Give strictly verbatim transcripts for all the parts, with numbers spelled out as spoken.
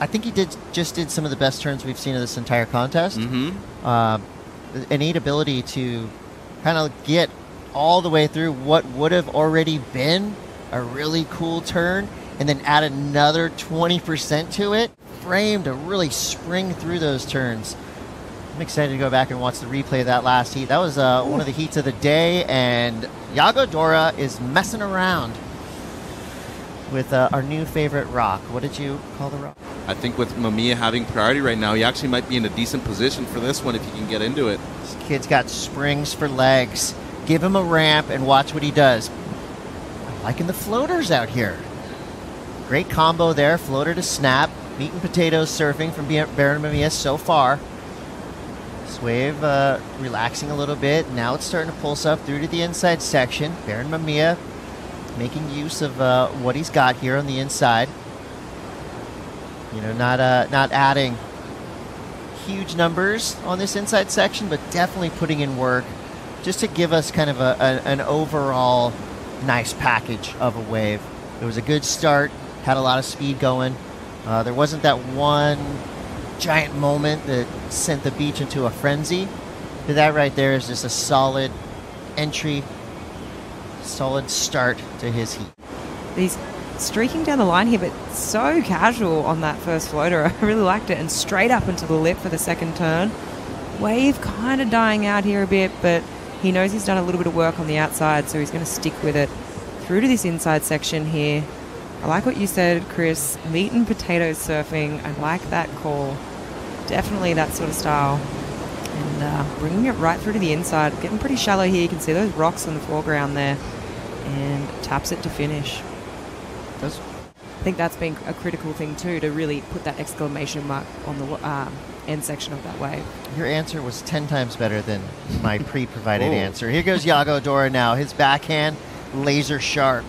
I think he did just did some of the best turns we've seen in this entire contest. Mm-hmm. Uh, a neat ability to kind of get all the way through what would have already been a really cool turn and then add another twenty percent to it. Framed to really spring through those turns. I'm excited to go back and watch the replay of that last heat. That was uh, one of the heats of the day, and Yago Dora is messing around with uh, our new favorite rock. What did you call the rock? I think with Mamiya having priority right now, he actually might be in a decent position for this one if he can get into it. This kid's got springs for legs. Give him a ramp and watch what he does. I'm liking the floaters out here. Great combo there, floater to snap. Meat and potatoes surfing from Barron Mamiya so far. Wave uh, relaxing a little bit. Now it's starting to pulse up through to the inside section. Barron Mamiya making use of uh, what he's got here on the inside. You know, not uh, not adding huge numbers on this inside section, but definitely putting in work just to give us kind of a, a, an overall nice package of a wave. It was a good start. Had a lot of speed going. Uh, there wasn't that one giant moment that sent the beach into a frenzy. But that right there is just a solid entry, solid start to his heat. He's streaking down the line here, but so casual on that first floater. I really liked it. And straight up into the lip for the second turn. Wave kind of dying out here a bit, but he knows he's done a little bit of work on the outside, so he's going to stick with it through to this inside section here. I like what you said, Chris. Meat and potatoes surfing. I like that call. Definitely that sort of style. And uh, bringing it right through to the inside. Getting pretty shallow here. You can see those rocks in the foreground there. And taps it to finish. Does. I think that's been a critical thing too, to really put that exclamation mark on the um, end section of that wave. Your answer was ten times better than my pre-provided answer. Here goes Yago Dora now. His backhand, laser sharp.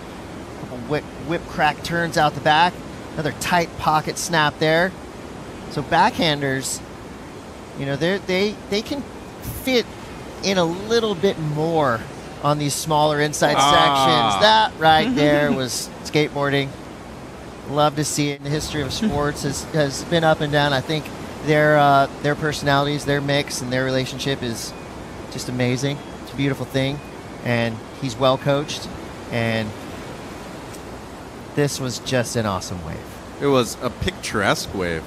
Whip, whip crack turns out the back. Another tight pocket snap there. So backhanders, you know, they they they can fit in a little bit more on these smaller inside ah. sections. That right there was skateboarding. Love to see it. The history of sports has, has been up and down. I think their uh, their personalities, their mix, and their relationship is just amazing. It's a beautiful thing, and he's well coached. And this was just an awesome wave. It was a picturesque wave.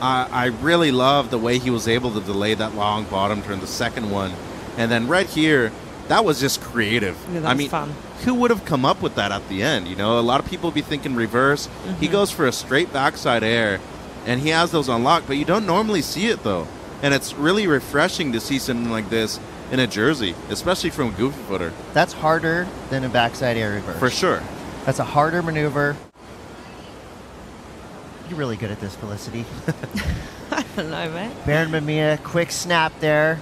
Uh, I really loved the way he was able to delay that long bottom turn, the second one. And then right here, that was just creative. Yeah, that I was mean, fun. Who would have come up with that at the end? You know, a lot of people be thinking reverse. Mm-hmm. He goes for a straight backside air, and he has those unlocked, but you don't normally see it, though. And it's really refreshing to see something like this in a jersey, especially from a goofy footer. That's harder than a backside air reverse. For sure. That's a harder maneuver. You're really good at this, Felicity. I don't know, man. Barron Mamiya, quick snap there.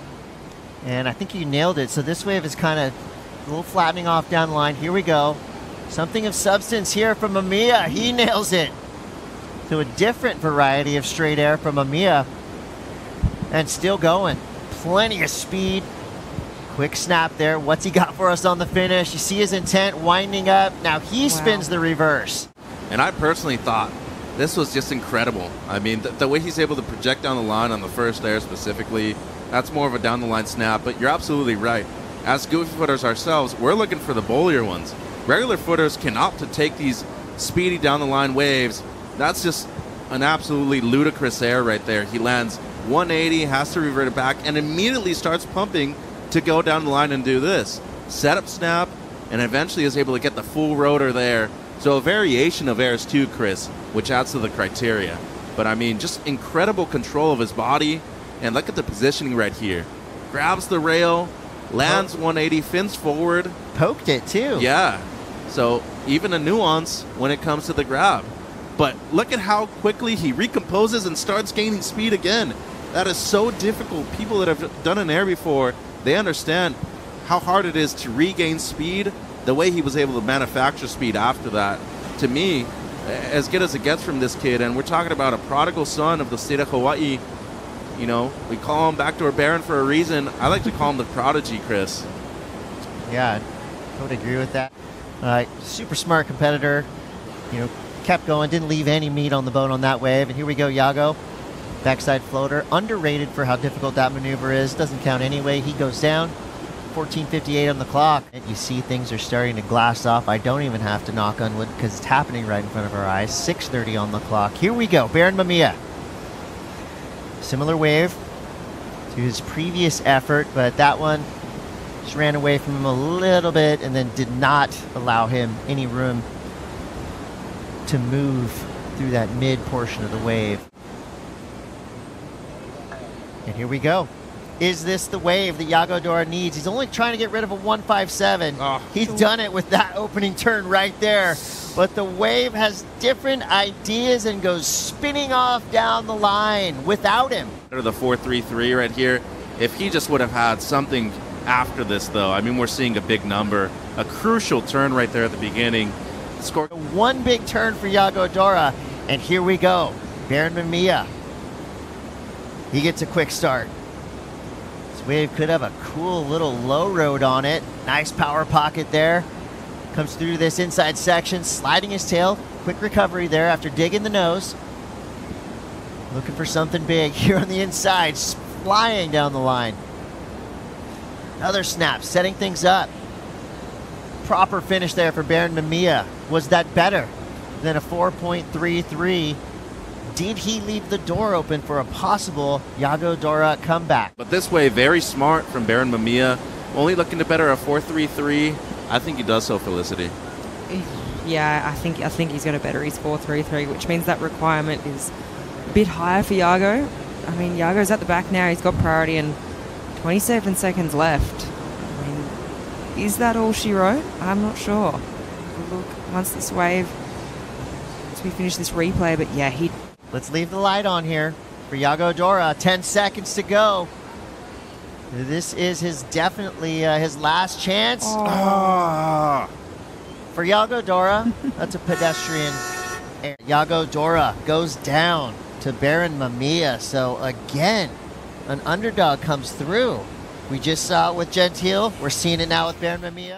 And I think you nailed it. So this wave is kind of a little flattening off down the line. Here we go. Something of substance here from Mamiya. He nails it. So a different variety of straight air from Mamiya. And still going. Plenty of speed. Quick snap there. What's he got for us on the finish? You see his intent winding up. Now he wow. spins the reverse. And I personally thought this was just incredible. I mean, the, the way he's able to project down the line on the first air specifically, that's more of a down the line snap, but you're absolutely right. As goofy footers ourselves, we're looking for the bowlier ones. Regular footers can opt to take these speedy down the line waves. That's just an absolutely ludicrous air right there. He lands one eighty, has to revert it back, and immediately starts pumping to go down the line and do this. Set up snap, and eventually is able to get the full rotor there. So a variation of airs too, Chris, which adds to the criteria. But I mean, just incredible control of his body. And look at the positioning right here. Grabs the rail, lands one eighty, fins forward. Poked it too. Yeah. So even a nuance when it comes to the grab. But look at how quickly he recomposes and starts gaining speed again. That is so difficult. People that have done an air before, they understand how hard it is to regain speed. The way he was able to manufacture speed after that, to me, as good as it gets from this kid. And we're talking about a prodigal son of the state of Hawaii. You know, we call him Backdoor Barron for a reason. I like to call him the prodigy, Chris. Yeah, I would agree with that. Uh, super smart competitor. You know, kept going, didn't leave any meat on the bone on that wave. And here we go, Yago. Backside floater, underrated for how difficult that maneuver is. Doesn't count anyway. He goes down. fourteen fifty-eight on the clock. And you see things are starting to glass off. I don't even have to knock on wood because it's happening right in front of our eyes. six thirty on the clock. Here we go, Barron Mamiya. Similar wave to his previous effort, but that one just ran away from him a little bit and then did not allow him any room to move through that mid portion of the wave. And here we go. Is this the wave that Yago Dora needs? He's only trying to get rid of a one five seven. Oh. He's done it with that opening turn right there. But the wave has different ideas and goes spinning off down the line without him. The four three three right here. If he just would have had something after this, though, I mean, we're seeing a big number. A crucial turn right there at the beginning. Score. One big turn for Yago Dora. And here we go. Barron Mamiya. He gets a quick start. Wave could have a cool little low road on it. Nice power pocket there. Comes through this inside section, sliding his tail. Quick recovery there after digging the nose. Looking for something big here on the inside, flying down the line. Another snap, setting things up. Proper finish there for Barron Mamiya. Was that better than a four point three three? Did he leave the door open for a possible Yago Dora comeback? But this way, very smart from Barron Mamiya. Only looking to better a four three three. I think he does so, Felicity. Yeah, I think I think he's going to better his four three three, which means that requirement is a bit higher for Yago. I mean, Yago's at the back now. He's got priority and twenty-seven seconds left. I mean, is that all she wrote? I'm not sure. We'll look, once this wave, once we finish this replay, but yeah, he... Let's leave the light on here for Yago Dora. ten seconds to go. This is his definitely uh, his last chance. Oh. For Yago Dora, that's a pedestrian. Yago Dora goes down to Barron Mamiya. So again, an underdog comes through. We just saw it with Gentile. We're seeing it now with Barron Mamiya.